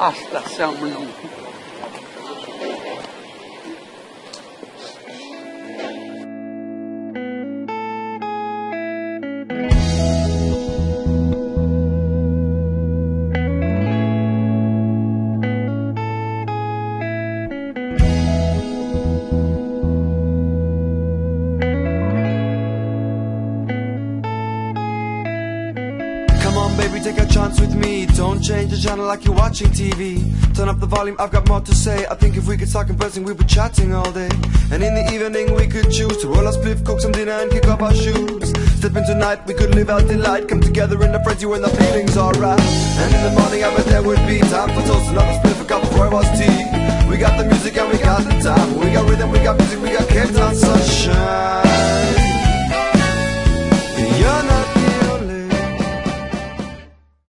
Hasta salmão. Baby, take a chance with me. Don't change the channel like you're watching TV. Turn up the volume, I've got more to say. I think if we could start conversing, we'd be chatting all day. And in the evening, we could choose to roll our spliff, cook some dinner and kick up our shoes. Step in tonight, we could live out delight. Come together in the frenzy when the feeling's alright. And in the morning, I bet there would be time for toast, another spliff, a cup of Roy Walsh tea. We got the music and we got the time. We got rhythm, we got music, we got Cape Town sunshine.